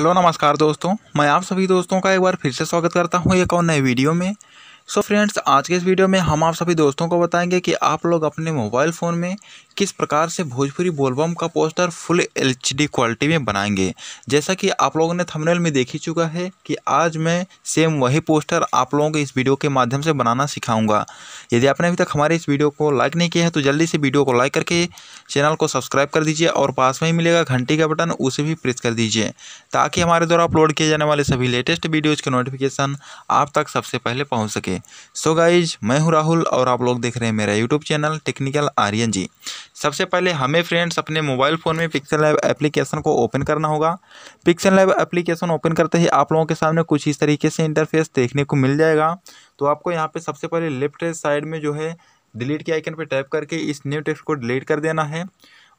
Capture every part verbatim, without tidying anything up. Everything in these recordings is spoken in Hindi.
हेलो नमस्कार दोस्तों, मैं आप सभी दोस्तों का एक बार फिर से स्वागत करता हूं एक और नए वीडियो में। सो फ्रेंड्स, आज के इस वीडियो में हम आप सभी दोस्तों को बताएंगे कि आप लोग अपने मोबाइल फ़ोन में किस प्रकार से भोजपुरी बोलबाम का पोस्टर फुल एचडी क्वालिटी में बनाएंगे। जैसा कि आप लोगों ने थंबनेल में देख ही चुका है कि आज मैं सेम वही पोस्टर आप लोगों को इस वीडियो के माध्यम से बनाना सिखाऊंगा। यदि आपने अभी तक हमारे इस वीडियो को लाइक नहीं किया है तो जल्दी से वीडियो को लाइक करके चैनल को सब्सक्राइब कर दीजिए और पास में ही मिलेगा घंटी का बटन, उसे भी प्रेस कर दीजिए ताकि हमारे द्वारा अपलोड किए जाने वाले सभी लेटेस्ट वीडियोज़ के नोटिफिकेशन आप तक सबसे पहले पहुँच सके। सो गाइज, मैं हूँ राहुल और आप लोग देख रहे हैं मेरा YouTube channel technical Aryan ji. सबसे पहले हमें फ्रेंड्स अपने मोबाइल फ़ोन में पिक्सेल लैब एप्लीकेशन को ओपन करना होगा। पिक्सेल लैब एप्लीकेशन ओपन करते ही आप लोगों के सामने कुछ इस तरीके से इंटरफेस देखने को मिल जाएगा। तो आपको यहाँ पे सबसे पहले लेफ्ट साइड में जो है डिलीट के आइकन पे टैप करके इस न्यू टेक्स्ट को डिलीट कर देना है।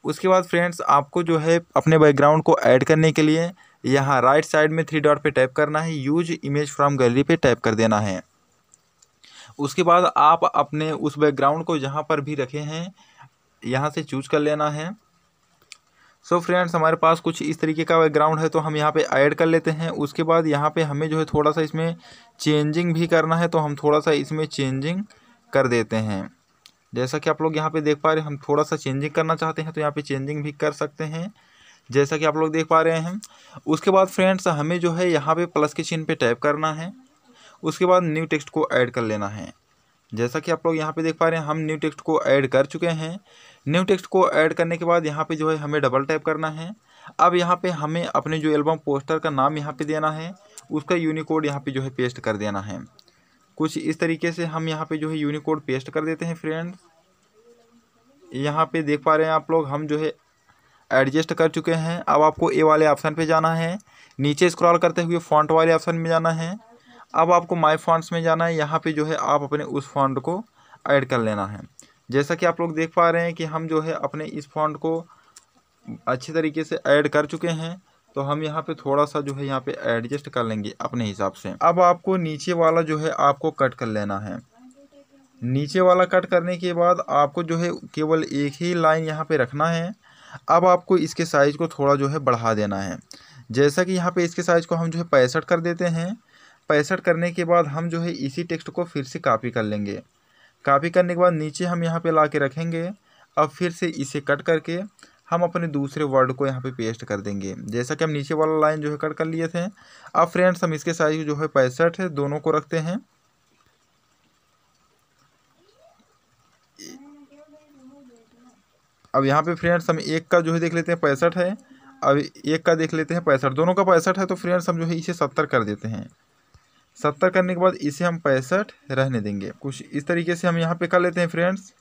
उसके बाद फ्रेंड्स आपको जो है अपने बैकग्राउंड को ऐड करने के लिए यहाँ राइट साइड में थ्री डॉट पर टैप करना है, यूज इमेज फ्रॉम गैलरी पर टैप कर देना है। उसके बाद आप अपने उस बैकग्राउंड को जहाँ पर भी रखे हैं यहाँ से चूज कर लेना है। सो so फ्रेंड्स, हमारे पास कुछ इस तरीके का बैकग्राउंड है तो हम यहाँ पे ऐड कर लेते हैं। उसके बाद यहाँ पे हमें जो है थोड़ा सा इसमें चेंजिंग भी करना है तो हम थोड़ा सा इसमें चेंजिंग कर देते हैं। जैसा कि आप लोग यहाँ पे देख पा रहे हैं, हम थोड़ा सा चेंजिंग करना चाहते हैं तो यहाँ पे चेंजिंग भी कर सकते हैं, जैसा कि आप लोग देख पा रहे हैं। उसके बाद फ्रेंड्स हमें जो है यहाँ पर प्लस के चिन्ह पर टैप करना है। उसके बाद न्यू टेक्स्ट को ऐड कर लेना है। जैसा कि आप लोग यहाँ पे देख पा रहे हैं, हम न्यू टेक्स्ट को ऐड कर चुके हैं। न्यू टेक्स्ट को ऐड करने के बाद यहाँ पे जो है हमें डबल टैप करना है। अब यहाँ पे हमें अपने जो एल्बम पोस्टर का नाम यहाँ पे देना है, उसका यूनिकोड यहाँ पे जो है पेस्ट कर देना है। कुछ इस तरीके से हम यहाँ पे जो है यूनिकोड पेस्ट कर देते हैं। फ्रेंड्स यहाँ पे देख पा रहे हैं आप लोग, हम जो है एडजस्ट कर चुके हैं। अब आपको ए वाले ऑप्शन पर जाना है, नीचे स्क्रॉल करते हुए फॉन्ट वाले ऑप्शन में जाना है। अब आपको माय फॉन्ट्स में जाना है, यहाँ पे जो है आप अपने उस फॉन्ट को ऐड कर लेना है। जैसा कि आप लोग देख पा रहे हैं कि हम जो है अपने इस फॉन्ट को अच्छे तरीके से ऐड कर चुके हैं तो हम यहाँ पे थोड़ा सा जो है यहाँ पे एडजस्ट कर लेंगे अपने हिसाब से। अब आपको नीचे वाला जो है आपको कट कर लेना है। नीचे वाला कट करने के बाद आपको जो है केवल एक ही लाइन यहाँ पर रखना है। अब आपको इसके साइज़ को थोड़ा जो है बढ़ा देना है। जैसा कि यहाँ पर इसके साइज़ को हम जो है पैंसठ कर देते हैं। पैंसठ करने के बाद हम जो है इसी टेक्स्ट को फिर से कॉपी कर लेंगे। कॉपी करने के बाद नीचे हम यहाँ पे ला के रखेंगे। अब फिर से इसे कट करके हम अपने दूसरे वर्ड को यहाँ पे पेस्ट कर देंगे, जैसा कि हम नीचे वाला लाइन जो है कट कर लिए थे। अब फ्रेंड्स हम इसके साइज जो है पैंसठ है, दोनों को रखते हैं। अब यहाँ पे फ्रेंड्स हम एक का जो है देख लेते हैं पैंसठ है, अब एक का देख लेते हैं पैंसठ, दोनों का पैंसठ है तो फ्रेंड्स हम जो है इसे सत्तर कर देते हैं। सत्तर करने के बाद इसे हम पैंसठ रहने देंगे। कुछ इस तरीके से हम यहाँ पे कर लेते हैं फ्रेंड्स।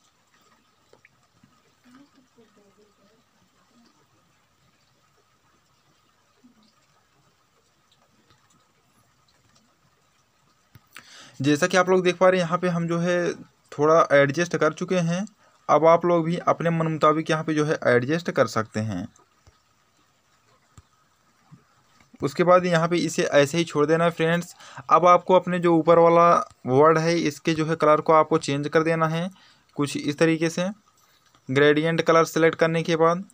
जैसा कि आप लोग देख पा रहे हैं यहाँ पे हम जो है थोड़ा एडजस्ट कर चुके हैं। अब आप लोग भी अपने मन मुताबिक यहाँ पे जो है एडजस्ट कर सकते हैं। उसके बाद यहाँ पे इसे ऐसे ही छोड़ देना है फ्रेंड्स। अब आपको अपने जो ऊपर वाला वर्ड है इसके जो है कलर को आपको चेंज कर देना है, कुछ इस तरीके से। ग्रेडियंट कलर सेलेक्ट करने के बाद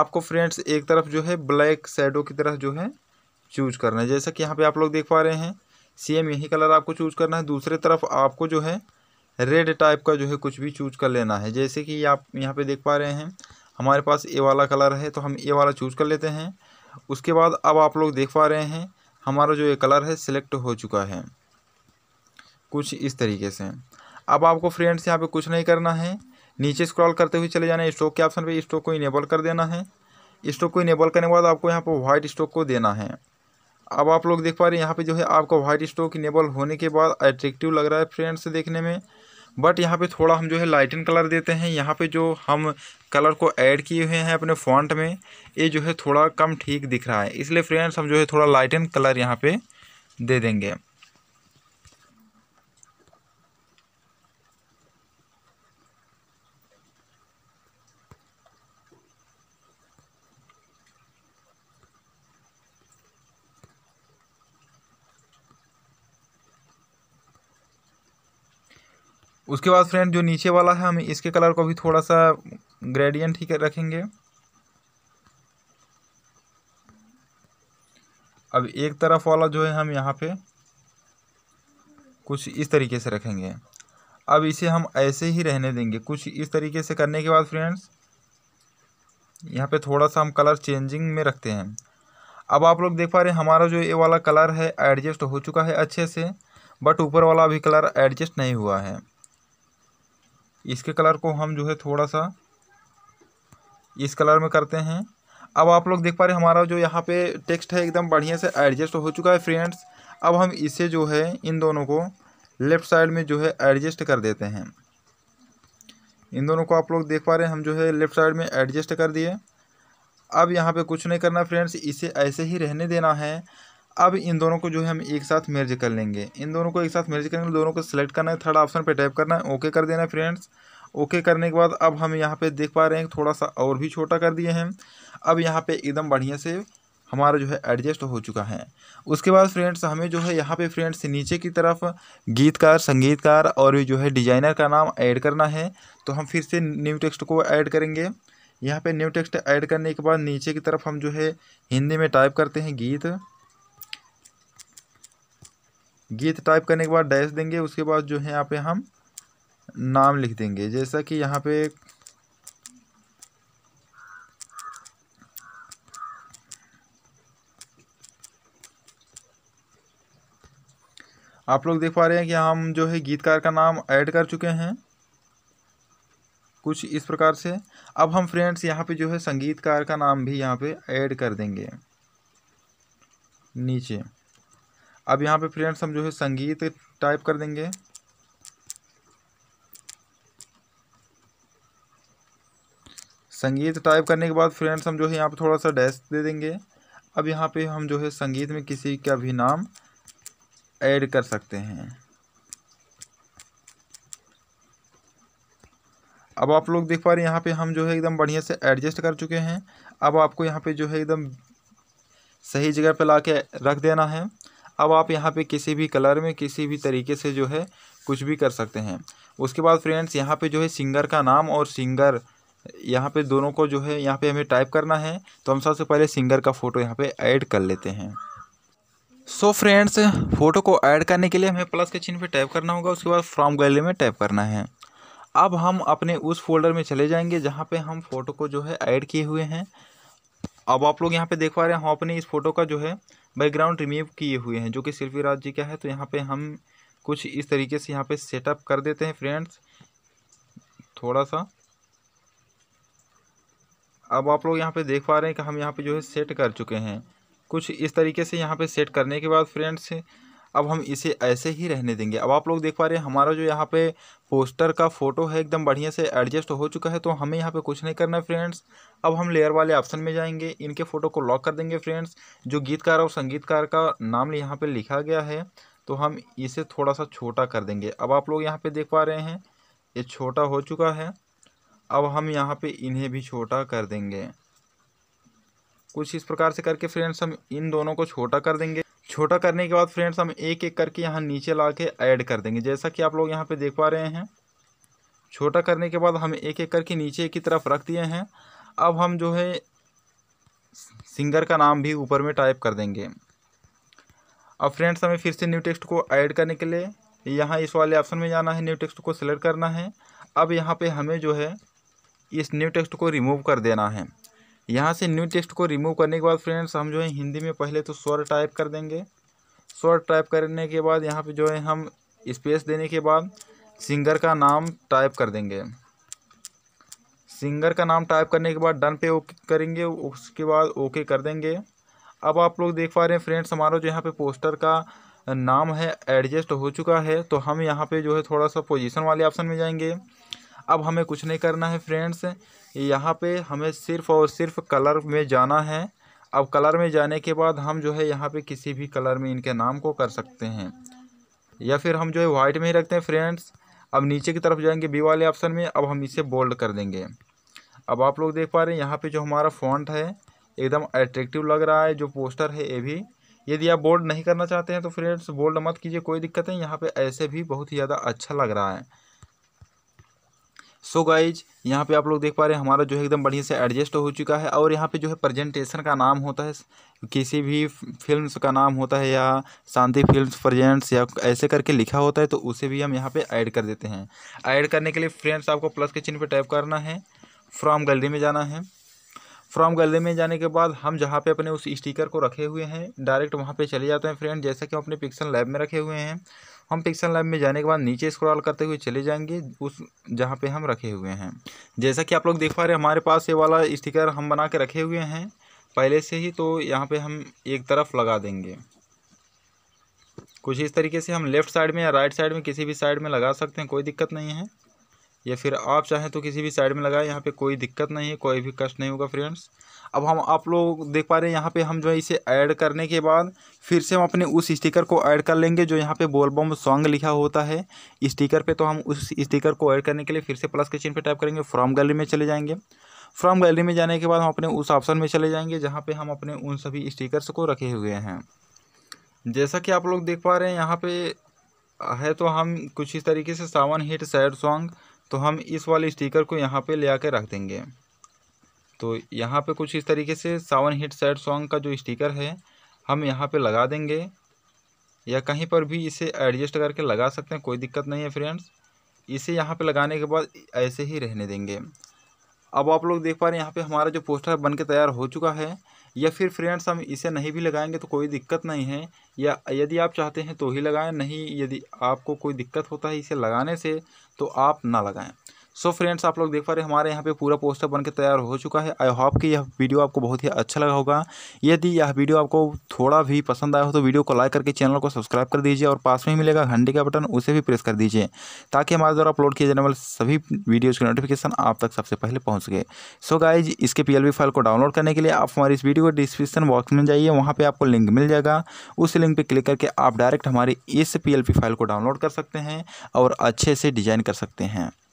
आपको फ्रेंड्स एक तरफ जो है ब्लैक शैडो की तरफ जो है चूज करना है। जैसा कि यहाँ पे आप लोग देख पा रहे हैं सेम यही कलर आपको चूज करना है। दूसरे तरफ आपको जो है रेड टाइप का जो है कुछ भी चूज कर लेना है। जैसे कि आप यहाँ पर देख पा रहे हैं हमारे पास ए वाला कलर है तो हम ए वाला चूज कर लेते हैं। उसके बाद अब आप लोग देख पा रहे हैं हमारा जो ये कलर है सिलेक्ट हो चुका है, कुछ इस तरीके से। अब आपको फ्रेंड्स यहाँ पे कुछ नहीं करना है, नीचे स्क्रॉल करते हुए चले जाना है स्ट्रोक के ऑप्शन पे, स्ट्रोक को इनेबल कर देना है। स्ट्रोक को इनेबल करने के बाद आपको यहाँ पर वाइट स्ट्रोक को देना है। अब आप लोग देख पा रहे हैं यहाँ पर जो है आपका वाइट स्ट्रोक इनेबल होने के बाद अट्रैक्टिव लग रहा है फ्रेंड्स देखने में, बट यहाँ पे थोड़ा हम जो है लाइटन कलर देते हैं। यहाँ पे जो हम कलर को ऐड किए हुए हैं अपने फॉन्ट में ये जो है थोड़ा कम ठीक दिख रहा है, इसलिए फ्रेंड्स हम जो है थोड़ा लाइटन कलर यहाँ पे दे देंगे। उसके बाद फ्रेंड जो नीचे वाला है हम इसके कलर को भी थोड़ा सा ग्रेडियंट ही रखेंगे। अब एक तरफ वाला जो है हम यहाँ पे कुछ इस तरीके से रखेंगे। अब इसे हम ऐसे ही रहने देंगे। कुछ इस तरीके से करने के बाद फ्रेंड्स यहाँ पे थोड़ा सा हम कलर चेंजिंग में रखते हैं। अब आप लोग देख पा रहे हैं हमारा जो ये वाला कलर है एडजस्ट हो चुका है अच्छे से, बट ऊपर वाला अभी कलर एडजस्ट नहीं हुआ है। इसके कलर को हम जो है थोड़ा सा इस कलर में करते हैं। अब आप लोग देख पा रहे हैं हमारा जो यहाँ पे टेक्स्ट है एकदम बढ़िया से एडजस्ट हो चुका है फ्रेंड्स। अब हम इसे जो है इन दोनों को लेफ़्ट साइड में जो है एडजस्ट कर देते हैं। इन दोनों को आप लोग देख पा रहे हैं हम जो है लेफ़्ट साइड में एडजस्ट कर दिए। अब यहाँ पे कुछ नहीं करना फ्रेंड्स, इसे ऐसे ही रहने देना है। अब इन दोनों को जो है हम एक साथ मर्ज कर लेंगे। इन दोनों को एक साथ मर्ज करेंगे, दोनों को सिलेक्ट करना है, थर्ड ऑप्शन पे टाइप करना है, ओके कर देना है फ्रेंड्स। ओके करने के बाद अब हम यहाँ पे देख पा रहे हैं थोड़ा सा और भी छोटा कर दिए हैं। अब यहाँ पे एकदम बढ़िया से हमारा जो है एडजस्ट हो चुका है। उसके बाद फ्रेंड्स हमें जो है यहाँ पे फ्रेंड्स नीचे की तरफ गीतकार, संगीतकार और भी जो है डिजाइनर का नाम ऐड करना है। तो हम फिर से न्यू टेक्स्ट को ऐड करेंगे। यहाँ पे न्यू टेक्स्ट ऐड करने के बाद नीचे की तरफ हम जो है हिंदी में टाइप करते हैं गीत। गीत टाइप करने के बाद डैश देंगे। उसके बाद जो है यहाँ पे हम नाम लिख देंगे, जैसा कि यहाँ पे आप लोग देख पा रहे हैं कि हम जो है गीतकार का नाम ऐड कर चुके हैं कुछ इस प्रकार से। अब हम फ्रेंड्स यहाँ पे जो है संगीतकार का नाम भी यहाँ पे ऐड कर देंगे नीचे। अब यहाँ पे फ्रेंड्स हम जो है संगीत टाइप कर देंगे। संगीत टाइप करने के बाद फ्रेंड्स हम जो है यहाँ पे थोड़ा सा डैश दे देंगे। अब यहाँ पे हम जो है संगीत में किसी का भी नाम ऐड कर सकते हैं। अब आप लोग देख पा रहे हैं यहाँ पे हम जो है एकदम बढ़िया से एडजस्ट कर चुके हैं। अब आपको यहाँ पे जो है एकदम सही जगह पे ला के रख देना है। अब आप यहाँ पे किसी भी कलर में किसी भी तरीके से जो है कुछ भी कर सकते हैं। उसके बाद फ्रेंड्स यहाँ पे जो है सिंगर का नाम और सिंगर यहाँ पे दोनों को जो है यहाँ पे हमें टाइप करना है। तो हम सबसे पहले सिंगर का फ़ोटो यहाँ पे ऐड कर लेते हैं। सो फ्रेंड्स फ़ोटो को ऐड करने के लिए हमें प्लस के चिन्ह पे टैप करना होगा। उसके बाद फ्रॉम गैलरी में टैप करना है। अब हम अपने उस फोल्डर में चले जाएंगे जहाँ पे हम फ़ोटो को जो है ऐड किए हुए हैं। अब आप लोग यहाँ पे देख पा रहे हैं हम अपने इस फ़ोटो का जो है बैकग्राउंड रिमूव किए हुए हैं, जो कि शिल्पी राज जी का है। तो यहाँ पे हम कुछ इस तरीके से यहाँ पे सेटअप कर देते हैं फ्रेंड्स थोड़ा सा। अब आप लोग यहाँ पे देख पा रहे हैं कि हम यहाँ पे जो है सेट कर चुके हैं कुछ इस तरीके से। यहाँ पे सेट करने के बाद फ्रेंड्स अब हम इसे ऐसे ही रहने देंगे। अब आप लोग देख पा रहे हैं हमारा जो यहाँ पे पोस्टर का फ़ोटो है एकदम बढ़िया से एडजस्ट हो चुका है। तो हमें यहाँ पे कुछ नहीं करना है फ्रेंड्स। अब हम लेयर वाले ऑप्शन में जाएंगे, इनके फ़ोटो को लॉक कर देंगे फ्रेंड्स। जो गीतकार और संगीतकार का नाम यहाँ पे लिखा गया है तो हम इसे थोड़ा सा छोटा कर देंगे। अब आप लोग यहाँ पर देख पा रहे हैं ये छोटा हो चुका है। अब हम यहाँ पर इन्हें भी छोटा कर देंगे कुछ इस प्रकार से करके। फ्रेंड्स हम इन दोनों को छोटा कर देंगे। छोटा करने के बाद फ्रेंड्स हम एक एक करके यहाँ नीचे ला के ऐड कर देंगे, जैसा कि आप लोग यहाँ पे देख पा रहे हैं। छोटा करने के बाद हम एक एक करके नीचे की तरफ रख दिए हैं। अब हम जो है सिंगर का नाम भी ऊपर में टाइप कर देंगे। अब फ्रेंड्स हमें फिर से न्यू टेक्स्ट को ऐड करने के लिए यहाँ इस वाले ऑप्शन में जाना है, न्यू टेक्स्ट को सिलेक्ट करना है। अब यहाँ पर हमें जो है इस न्यू टेक्स्ट को रिमूव कर देना है। यहाँ से न्यू टेक्स्ट को रिमूव करने के बाद फ्रेंड्स हम जो है हिंदी में पहले तो स्वर टाइप कर देंगे। स्वर टाइप करने के बाद यहाँ पे जो है हम स्पेस देने के बाद सिंगर का नाम टाइप कर देंगे। सिंगर का नाम टाइप करने के बाद डन पे ओके करेंगे। उसके बाद ओके कर देंगे। अब आप लोग देख पा रहे हैं फ्रेंड्स हमारा जो यहाँ पे पोस्टर का नाम है एडजस्ट हो चुका है। तो हम यहाँ पर जो है थोड़ा सा पोजिशन वाले ऑप्शन में जाएंगे। अब हमें कुछ नहीं करना है फ्रेंड्स, यहाँ पे हमें सिर्फ और सिर्फ कलर में जाना है। अब कलर में जाने के बाद हम जो है यहाँ पे किसी भी कलर में इनके नाम को कर सकते हैं, या फिर हम जो है वाइट में ही रखते हैं फ्रेंड्स। अब नीचे की तरफ जाएंगे बी वाले ऑप्शन में। अब हम इसे बोल्ड कर देंगे। अब आप लोग देख पा रहे हैं यहाँ पे जो हमारा फॉन्ट है एकदम अट्रैक्टिव लग रहा है जो पोस्टर है ये भी। यदि आप बोल्ड नहीं करना चाहते हैं तो फ्रेंड्स बोल्ड मत कीजिए, कोई दिक्कत नहीं। यहाँ पर ऐसे भी बहुत ही ज़्यादा अच्छा लग रहा है। सो गाइज यहाँ पे आप लोग देख पा रहे हैं हमारा जो है एकदम बढ़िया से एडजस्ट हो चुका है। और यहाँ पे जो है प्रेजेंटेशन का नाम होता है, किसी भी फिल्म्स का नाम होता है या शांति फिल्म्स प्रेजेंट्स या ऐसे करके लिखा होता है, तो उसे भी हम यहाँ पे ऐड कर देते हैं। ऐड करने के लिए फ्रेंड्स आपको प्लस के चिन्ह पे टाइप करना है, फ्रॉम गैलरी में जाना है। फ्रॉम गैलरी में जाने के बाद हम जहाँ पे अपने उस स्टिकर को रखे हुए हैं डायरेक्ट वहाँ पे चले जाते हैं फ्रेंड, जैसा कि हम अपने पिक्सल लैब में रखे हुए हैं। हम पिक्सल लैब में जाने के बाद नीचे स्क्रॉल करते हुए चले जाएंगे उस जहाँ पे हम रखे हुए हैं। जैसा कि आप लोग देख पा रहे हैं हमारे पास ये वाला स्टिकर हम बना के रखे हुए हैं पहले से ही, तो यहाँ पर हम एक तरफ लगा देंगे कुछ इस तरीके से। हम लेफ़्ट साइड में या राइट साइड में किसी भी साइड में लगा सकते हैं, कोई दिक्कत नहीं है, या फिर आप चाहें तो किसी भी साइड में लगाएं, यहाँ पे कोई दिक्कत नहीं है, कोई भी कष्ट नहीं होगा फ्रेंड्स। अब हम आप लोग देख पा रहे हैं यहाँ पे हम जो है इसे ऐड करने के बाद फिर से हम अपने उस स्टिकर को ऐड कर लेंगे जो यहाँ पे बोलबम सॉन्ग लिखा होता है स्टिकर पे। तो हम उस स्टिकर को ऐड करने के लिए फिर से प्लस के चिन्ह पे टाइप करेंगे, फ्रॉम गैलरी में चले जाएंगे। फ्रॉम गैलरी में जाने के बाद हम अपने उस ऑप्शन में चले जाएंगे जहाँ पर हम अपने उन सभी स्टिकर्स को रखे हुए हैं। जैसा कि आप लोग देख पा रहे हैं यहाँ पे है, तो हम कुछ इस तरीके से सावन हिट सैड सॉन्ग, तो हम इस वाले स्टिकर को यहाँ पे ले आकर रख देंगे। तो यहाँ पे कुछ इस तरीके से सावन हिट सैड सॉन्ग का जो स्टिकर है हम यहाँ पे लगा देंगे, या कहीं पर भी इसे एडजस्ट करके लगा सकते हैं, कोई दिक्कत नहीं है फ्रेंड्स। इसे यहाँ पे लगाने के बाद ऐसे ही रहने देंगे। अब आप लोग देख पा रहे हैं यहाँ पे हमारा जो पोस्टर बन के तैयार हो चुका है। या फिर फ्रेंड्स हम इसे नहीं भी लगाएंगे तो कोई दिक्कत नहीं है, या यदि आप चाहते हैं तो ही लगाएं, नहीं यदि आपको कोई दिक्कत होता है इसे लगाने से तो आप ना लगाएं। सो so फ्रेंड्स आप लोग देख पा रहे हैं हमारे यहाँ पे पूरा पोस्टर बनकर तैयार हो चुका है। आई होप कि यह वीडियो आपको बहुत ही अच्छा लगा होगा। यदि यह वीडियो आपको थोड़ा भी पसंद आया हो तो वीडियो को लाइक करके चैनल को सब्सक्राइब कर दीजिए, और पास में ही मिलेगा घंटे का बटन उसे भी प्रेस कर दीजिए ताकि हमारे द्वारा अपलोड किए जाने वाले सभी वीडियोज़ की नोटिफिकेशन आप तक सबसे पहले पहुँच सके। सो गाइज इसके पी एल वी फाइल को डाउनलोड करने के लिए आप हमारी इस वीडियो को डिस्क्रिप्शन बॉक्स में जाइए, वहाँ पर आपको लिंक मिल जाएगा। उस लिंक पर क्लिक करके आप डायरेक्ट हमारी इस पी एल वी फाइल को डाउनलोड कर सकते हैं और अच्छे से डिजाइन कर सकते हैं।